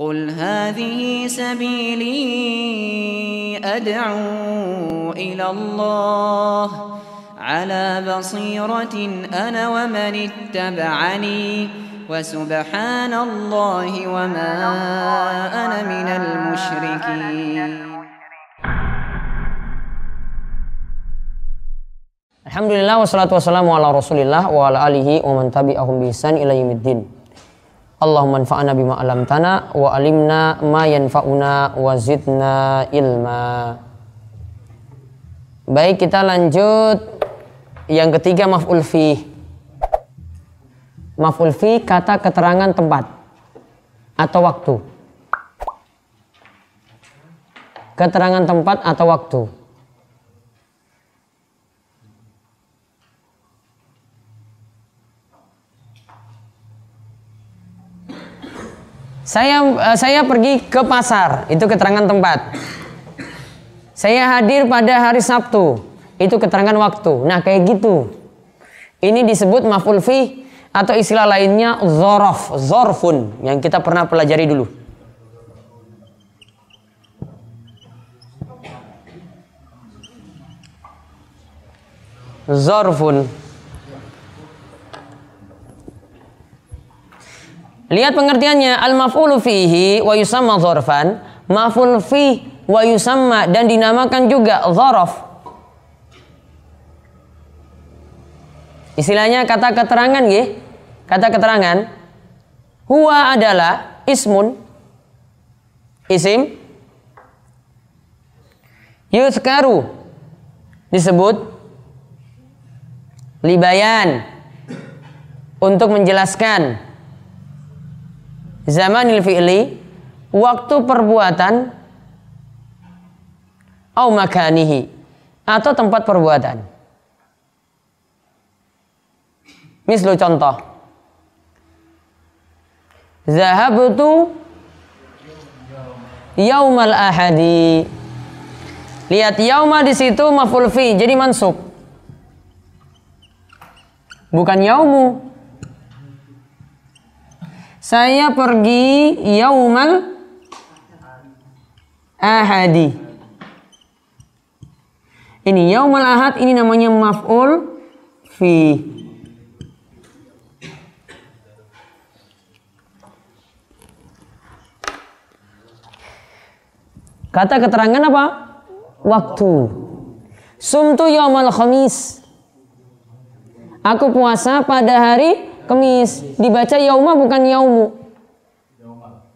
قل هذه سبيلي أدعو إلى الله على بصيرة أنا ومن اتبعني وسبحان الله وما أنا من المشركين. Alhamdulillah wassalatu wassalamu ala rasulillah wa ala alihi wa man tabi'ahum bihisan ila yamiddin. Allahumma anfa'ana bima alamtana wa alimna ma yanfa'una wa zidna ilma. Baik, kita lanjut yang ketiga, maf'ul fih. Maf'ul fih kata keterangan tempat atau waktu. Keterangan tempat atau waktu. Saya pergi ke pasar, itu keterangan tempat. Saya hadir pada hari Sabtu, itu keterangan waktu. Nah, kayak gitu. Ini disebut maf'ul fih atau istilah lainnya dzaraf, dzarfun yang kita pernah pelajari dulu. Dzarfun. Lihat pengertiannya, al-maf'ulu fihi wa yusamma dzarfan, maf'ul fi wa yusamma dan dinamakan juga dzaraf. Istilahnya kata keterangan nggih. Kata keterangan huwa adalah ismun, isim yuzkaru disebut libayan untuk menjelaskan zamanil fi'li waktu perbuatan au makanihi atau tempat perbuatan. Misal contoh, zahabtu yaumal ahadi. Lihat yauma di situ maf'ul fi, jadi mansub. Bukan yaumu. Saya pergi yaumal ahadi. Ini yaumal ahad, ini namanya maf'ul fi. Kata keterangan apa? Waktu. Sumtu yaumal khamis. Aku puasa pada hari Kamis, dibaca yauma bukan yaumu.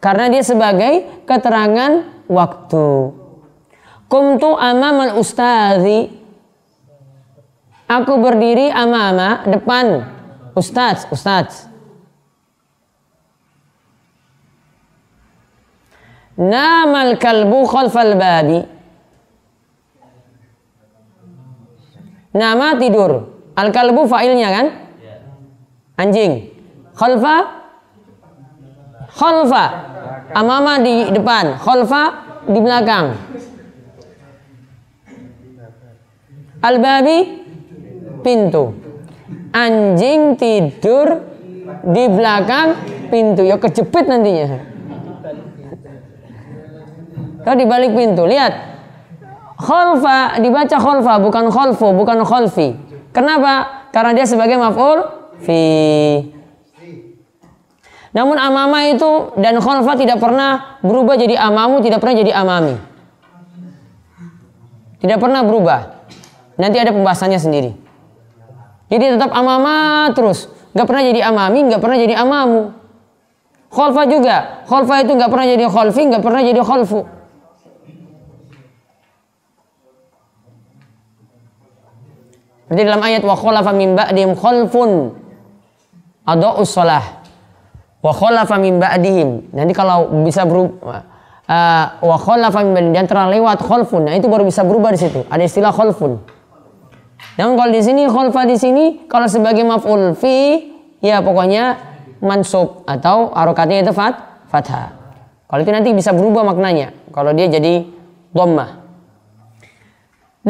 Karena dia sebagai keterangan waktu. Qumtu amamal ustadzi. Aku berdiri amama, depan ustaz, ustaz. Namal kalbu khalfal babi. Nama tidur. Al kalbu fa'ilnya kan? Anjing, khalfa, amama di depan, khalfa di belakang. Al-babi, pintu. Anjing tidur di belakang pintu, ya kejepit nantinya. Kalau di balik pintu, lihat. Khalfa dibaca khalfa, bukan khalfu, bukan khalfi. Kenapa? Karena dia sebagai maf'ul fi. Namun amama itu dan khalfa tidak pernah berubah jadi amamu, tidak pernah jadi amami. Tidak pernah berubah. Nanti ada pembahasannya sendiri. Jadi tetap amama terus, nggak pernah jadi amami, nggak pernah jadi amamu. Khalfa juga, khalfa itu nggak pernah jadi khalfi, nggak pernah jadi khalfu. Jadi dalam ayat wa khalafa min ba'dihim khalfun adau shalah wa khalafa min ba'dihim. Nanti kalau bisa berubah wa khalafa min dan terlewat khalfun, nah itu baru bisa berubah di situ. Ada istilah khalfun. Namun kalau di sini khalfa di sini kalau sebagai maf'ul fi ya pokoknya mansub atau harokatnya itu fathah. Kalau itu nanti bisa berubah maknanya kalau dia jadi dhammah.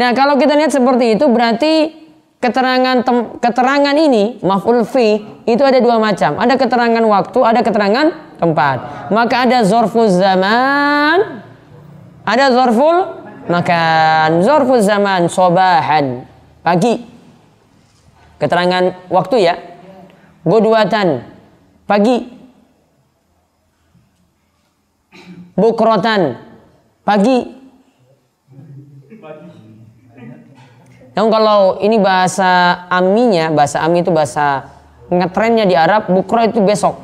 Nah, kalau kita lihat seperti itu berarti keterangan ini maf'ul fi itu ada dua macam, ada keterangan waktu, ada keterangan tempat. Maka ada zorfuz zaman, ada zorful makan. Zorfuz zaman sobahan, pagi, keterangan waktu ya. Gudwatan, pagi. Bukrotan, pagi. Namun kalau ini bahasa aminya, bahasa ami itu bahasa ngetrennya di Arab, bukro itu besok.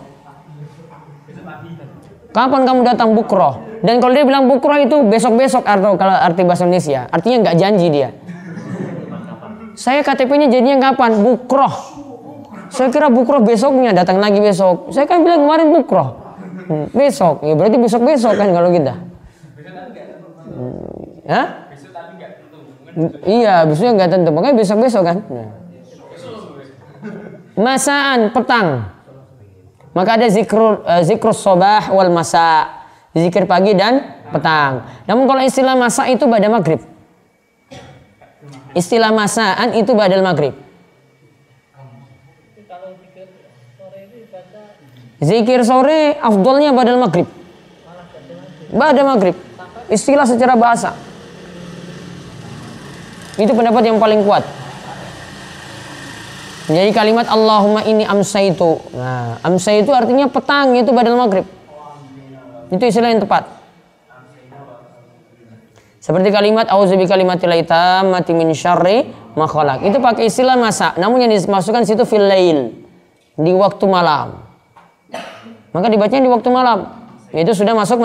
Kapan kamu datang bukro? Dan kalau dia bilang bukro itu besok-besok, atau kalau arti bahasa Indonesia, artinya nggak janji dia. Saya KTP-nya jadinya kapan? Bukro. Saya kira bukro besoknya, datang lagi besok. Saya kan bilang kemarin bukro. Besok, ya berarti besok-besok kan kalau kita. Hah? Iya, besoknya nggak tentu, makanya besok-besok kan. Nah. Masaan, petang. Maka ada zikrus sobah wal masa, zikir pagi dan petang. Namun kalau istilah masa itu pada maghrib. Istilah masaan itu pada maghrib. Zikir sore afdolnya pada maghrib. Pada maghrib. Istilah secara bahasa. Itu pendapat yang paling kuat. Jadi kalimat Allahumma inni amsaitu. Nah, amsaitu artinya petang, itu badal maghrib. Itu istilah yang tepat. Seperti kalimat auzubi kalimatil tammati min syarri ma khalaq. Itu pakai istilah masa. Namun yang dimasukkan situ fil lail, di waktu malam. Maka dibacanya di waktu malam. Yaitu sudah masuk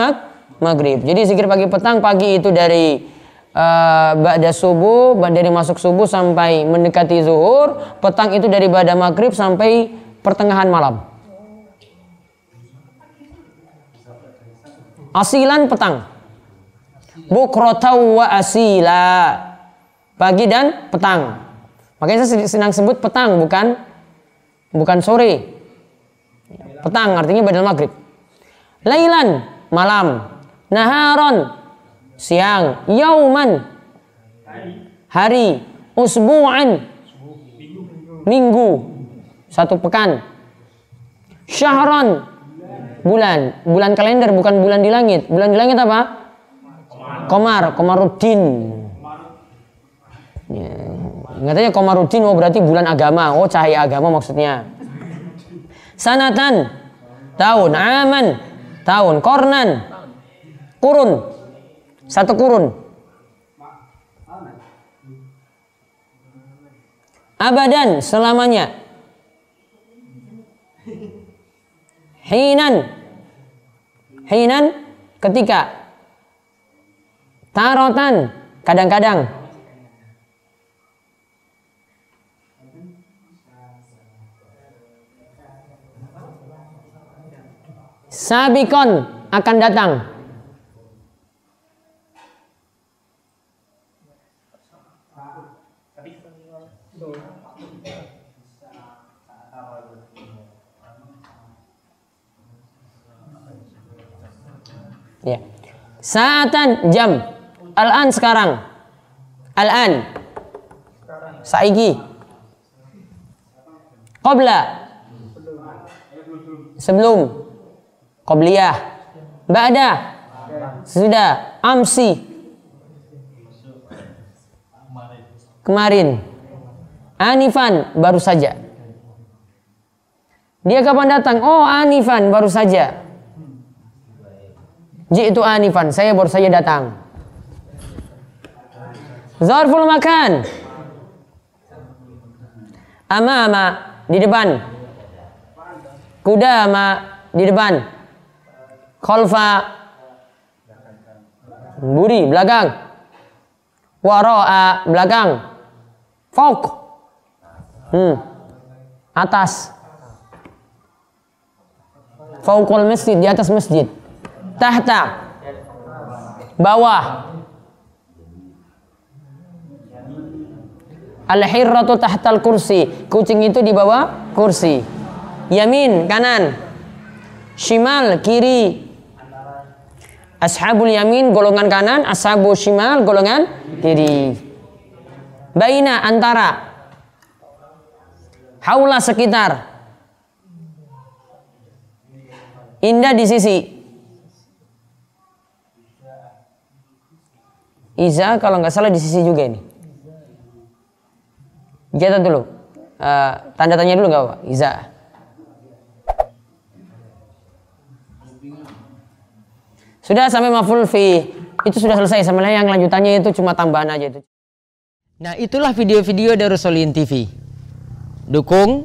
maghrib. Jadi zikir pagi petang, pagi itu dari ba'da subuh, dari masuk subuh sampai mendekati zuhur. Petang itu dari ba'da maghrib sampai pertengahan malam. Asilan petang, bukrotau wa asila, pagi dan petang. Makanya saya senang sebut petang, bukan sore. Petang artinya ba'da maghrib. Lailan malam, naharon siang, yauman hari, usbu'an minggu, satu pekan, syahron bulan, bulan kalender bukan bulan di langit. Bulan di langit apa? Komar, komaruddin. Ya, katanya komaruddin, oh berarti bulan agama, oh cahaya agama maksudnya. Sanatan tahun, aman tahun, kornan kurun, satu kurun. Abadan selamanya. Hinan, hinan ketika. Tarotan kadang-kadang. Sabikon akan datang. Ya. Saatan jam, al-an sekarang, al-an saiki, qabla sebelum, qabliyah, ba'da sesudah, amsi kemarin, anifan baru saja. Dia kapan datang? Oh anifan baru saja. Jitu anifan, saya baru saja datang. Zarful makan, amama di depan, kudama di depan, khalfa buri belakang, waroa belakang, fok atas, fokul masjid di atas masjid, tahta bawah, al-hirratu tahtal kursi, kucing itu di bawah kursi, yamin kanan, shimal kiri, ashabul yamin golongan kanan, ashabu shimal golongan kiri, baina antara, Haula sekitar. Indah di sisi. Iza kalau nggak salah di sisi juga ini. Catat dulu. Tanda tanya dulu nggak apa? Iza. Sudah sampai maf'ul fi. Itu sudah selesai. Sebenarnya yang lanjutannya itu cuma tambahan aja itu. Nah, itulah video-video Darussolihin TV. Dukung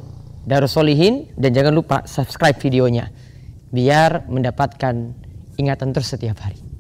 Darussolihin dan jangan lupa subscribe videonya biar mendapatkan ingatan terus setiap hari.